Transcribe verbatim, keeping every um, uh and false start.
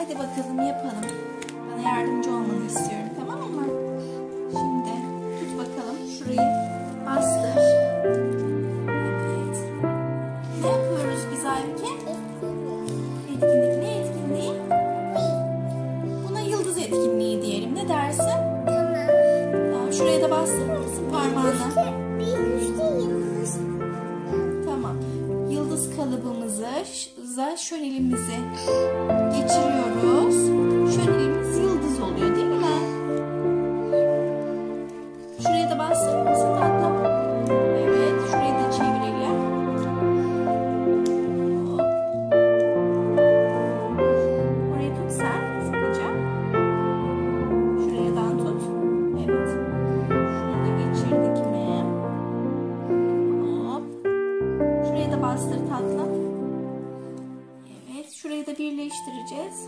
Hadi bakalım yapalım. Bana yardımcı olmanı istiyorum. Tamam mı? Şimdi tut bakalım şurayı. Bastır. Evet. Ne yapıyoruz biz Aybüke? Etkinlik. Ne etkinliği? Buna yıldız etkinliği diyelim. Ne dersin? Tamam. Şuraya da bastırır mısın parmağını? Tamam. Yıldız kalıbımızı şönelimizi geçiriyoruz. Şönelimiz yıldız oluyor değil mi? Şuraya da bastırır mısın tatlım? Evet. Şurayı da çevirelim. Orayı tut sen. Sıkıca. Şuradan tut. Evet. Şunu da geçirdik mi? Hop. Şuraya da bastır tatlım. Şurayı da birleştireceğiz.